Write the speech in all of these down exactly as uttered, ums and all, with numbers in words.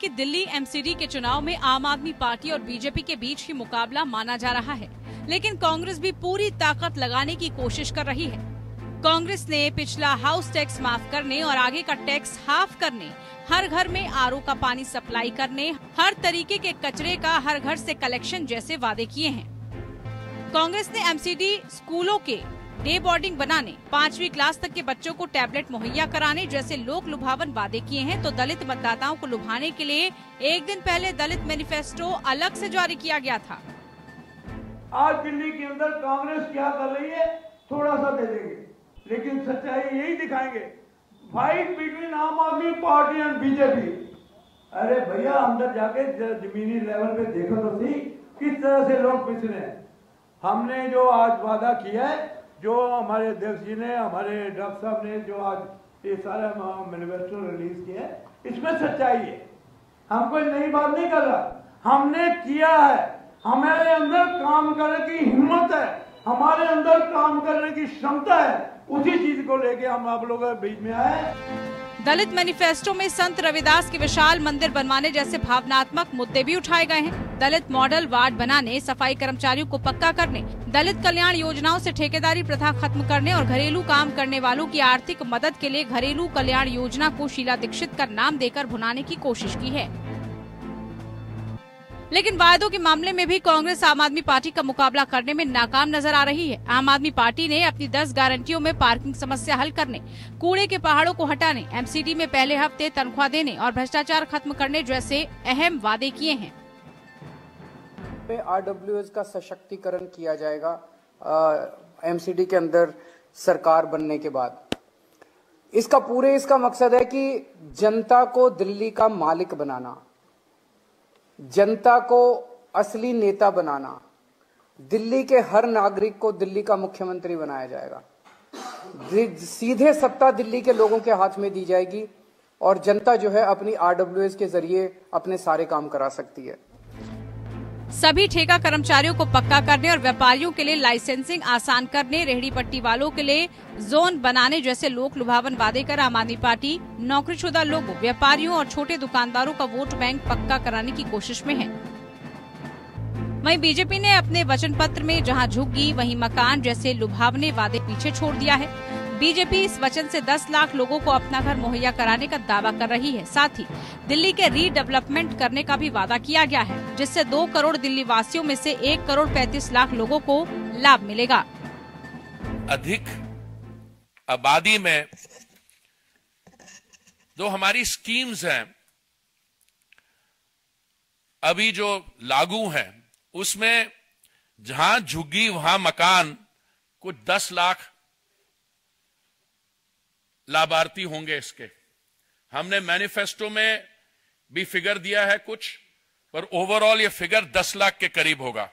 कि दिल्ली एमसीडी के चुनाव में आम आदमी पार्टी और बीजेपी के बीच ही मुकाबला माना जा रहा है, लेकिन कांग्रेस भी पूरी ताकत लगाने की कोशिश कर रही है। कांग्रेस ने पिछला हाउस टैक्स माफ करने और आगे का टैक्स हाफ करने, हर घर में आरओ का पानी सप्लाई करने, हर तरीके के कचरे का हर घर से कलेक्शन जैसे वादे किए हैं। कांग्रेस ने एमसीडी स्कूलों के डे बोर्डिंग बनाने, पांचवी क्लास तक के बच्चों को टैबलेट मुहैया कराने जैसे लोक लुभावन वादे किए हैं। तो दलित मतदाताओं को लुभाने के लिए एक दिन पहले दलित मैनिफेस्टो अलग से जारी किया गया था। आज दिल्ली के अंदर कांग्रेस क्या कर रही है, थोड़ा सा दे देंगे, लेकिन सच्चाई यही दिखाएंगे, फाइट बिटवीन आम आदमी पार्टी एंड बीजेपी। अरे भैया, अंदर जाके जमीनी लेवल पे देखो तो सही किस तरह से लोग पिछड़े हैं। हमने जो आज वादा किया है, जो हमारे अध्यक्ष जी ने, हमारे डॉक्टर साहब ने जो आज ये सारा मैनिफेस्टो रिलीज किया है, इसमें सच्चाई है। हम कोई नई बात नहीं कर रहा, हमने किया है। हमारे अंदर काम करने की हिम्मत है, हमारे अंदर काम करने की क्षमता है, उसी चीज को लेके हम आप लोगों के बीच में आए। दलित मैनिफेस्टो में संत रविदास के विशाल मंदिर बनवाने जैसे भावनात्मक मुद्दे भी उठाए गए हैं। दलित मॉडल वार्ड बनाने, सफाई कर्मचारियों को पक्का करने, दलित कल्याण योजनाओं से ठेकेदारी प्रथा खत्म करने और घरेलू काम करने वालों की आर्थिक मदद के लिए घरेलू कल्याण योजना को शीला दीक्षित का नाम देकर भुनाने की कोशिश की है। लेकिन वायदों के मामले में भी कांग्रेस आम आदमी पार्टी का मुकाबला करने में नाकाम नजर आ रही है। आम आदमी पार्टी ने अपनी दस गारंटियों में पार्किंग समस्या हल करने, कूड़े के पहाड़ों को हटाने, एमसीडी में पहले हफ्ते तनख्वाह देने और भ्रष्टाचार खत्म करने जैसे अहम वादे किए हैं। आरडब्ल्यूएस का सशक्तिकरण किया जाएगा एमसीडी के अंदर सरकार बनने के बाद। इसका पूरे इसका मकसद है कि जनता को दिल्ली का मालिक बनाना, जनता को असली नेता बनाना, दिल्ली के हर नागरिक को दिल्ली का मुख्यमंत्री बनाया जाएगा। सीधे सत्ता दिल्ली के लोगों के हाथ में दी जाएगी और जनता जो है अपनी आरडब्ल्यूएस के जरिए अपने सारे काम करा सकती है। सभी ठेका कर्मचारियों को पक्का करने और व्यापारियों के लिए लाइसेंसिंग आसान करने, रेहड़ी पट्टी वालों के लिए जोन बनाने जैसे लोक लुभावन वादे कर आम आदमी पार्टी नौकरीशुदा लोगों, व्यापारियों और छोटे दुकानदारों का वोट बैंक पक्का कराने की कोशिश में है। वहीं बीजेपी ने अपने वचन पत्र में जहां झुग्गी वहीं मकान जैसे लुभावने वादे पीछे छोड़ दिया है। बीजेपी इस वचन से दस लाख लोगों को अपना घर मुहैया कराने का दावा कर रही है। साथ ही दिल्ली के रीडेवलपमेंट करने का भी वादा किया गया है, जिससे दो करोड़ दिल्ली वासियों में से एक करोड़ पैंतीस लाख लोगों को लाभ मिलेगा। अधिक आबादी में जो हमारी स्कीम्स हैं, अभी जो लागू हैं, उसमें जहां झुग्गी वहां मकान को दस लाख लाभार्थी होंगे। इसके हमने मैनिफेस्टो में भी फिगर दिया है कुछ, पर ओवरऑल ये फिगर दस लाख के करीब होगा।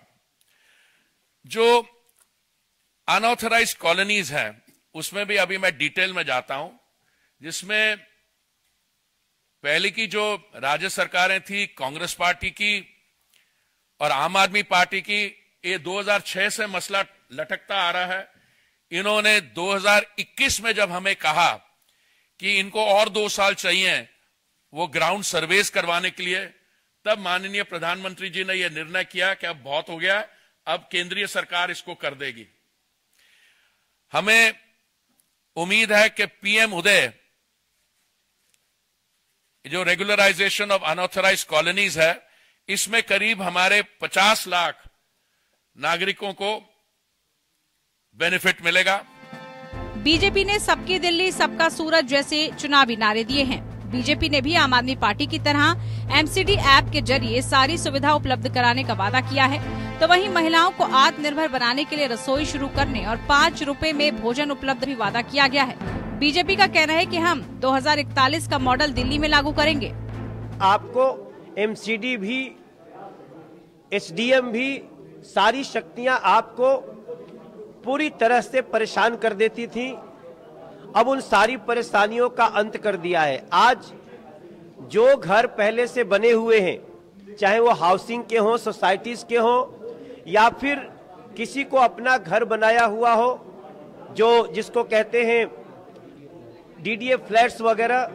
जो अनऑथराइज्ड कॉलोनीज हैं उसमें भी अभी मैं डिटेल में जाता हूं, जिसमें पहले की जो राज्य सरकारें थी, कांग्रेस पार्टी की और आम आदमी पार्टी की, ये दो हज़ार छह से मसला लटकता आ रहा है। इन्होंने दो हज़ार इक्कीस में जब हमें कहा कि इनको और दो साल चाहिए वो ग्राउंड सर्वेस करवाने के लिए, तब माननीय प्रधानमंत्री जी ने यह निर्णय किया कि अब बहुत हो गया, अब केंद्रीय सरकार इसको कर देगी। हमें उम्मीद है कि पीएम उदय जो रेगुलराइजेशन ऑफ अनऑथराइज कॉलोनीज है, इसमें करीब हमारे पचास लाख नागरिकों को बेनिफिट मिलेगा। बीजेपी ने सबकी दिल्ली सबका सूरज जैसे चुनावी नारे दिए हैं। बीजेपी ने भी आम आदमी पार्टी की तरह एमसीडी ऐप के जरिए सारी सुविधा उपलब्ध कराने का वादा किया है। तो वहीं महिलाओं को आत्मनिर्भर बनाने के लिए रसोई शुरू करने और पाँच रुपए में भोजन उपलब्ध भी वादा किया गया है। बीजेपी का कहना है कि हम दो हज़ार इकतालीस का मॉडल दिल्ली में लागू करेंगे। आपको एमसीडी भी, एसडीएम भी, सारी शक्तियाँ आपको पूरी तरह से परेशान कर देती थी। अब उन सारी परेशानियों का अंत कर दिया है। आज जो घर पहले से बने हुए हैं, चाहे वो हाउसिंग के हों, सोसाइटीज के हों, या फिर किसी को अपना घर बनाया हुआ हो, जो जिसको कहते हैं डीडीए फ्लैट्स वगैरह,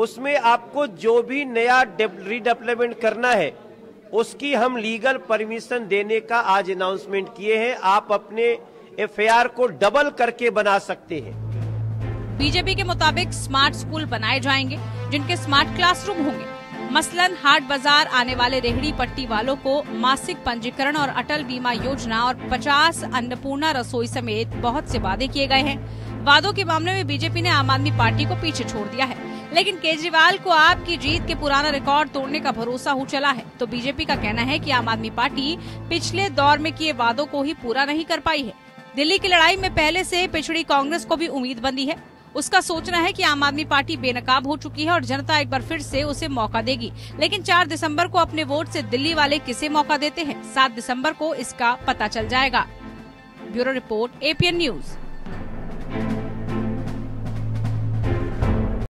उसमें आपको जो भी नया रीडेवलपमेंट करना है उसकी हम लीगल परमिशन देने का आज अनाउंसमेंट किए हैं। आप अपने एफआर को डबल करके बना सकते हैं। बीजेपी के मुताबिक स्मार्ट स्कूल बनाए जाएंगे जिनके स्मार्ट क्लासरूम होंगे। मसलन हाट बाजार आने वाले रेहड़ी पट्टी वालों को मासिक पंजीकरण और अटल बीमा योजना और पचास अन्नपूर्णा रसोई समेत बहुत से वादे किए गए हैं। वादों के मामले में बीजेपी ने आम आदमी पार्टी को पीछे छोड़ दिया है, लेकिन केजरीवाल को आपकी जीत के पुराना रिकॉर्ड तोड़ने का भरोसा हो चला है। तो बीजेपी का कहना है कि आम आदमी पार्टी पिछले दौर में किए वादों को ही पूरा नहीं कर पाई है। दिल्ली की लड़ाई में पहले से पिछड़ी कांग्रेस को भी उम्मीद बंधी है। उसका सोचना है कि आम आदमी पार्टी बेनकाब हो चुकी है और जनता एक बार फिर से उसे मौका देगी, लेकिन चार दिसंबर को अपने वोट से दिल्ली वाले किसे मौका देते हैं, सात दिसंबर को इसका पता चल जाएगा। Bureau report, APN news.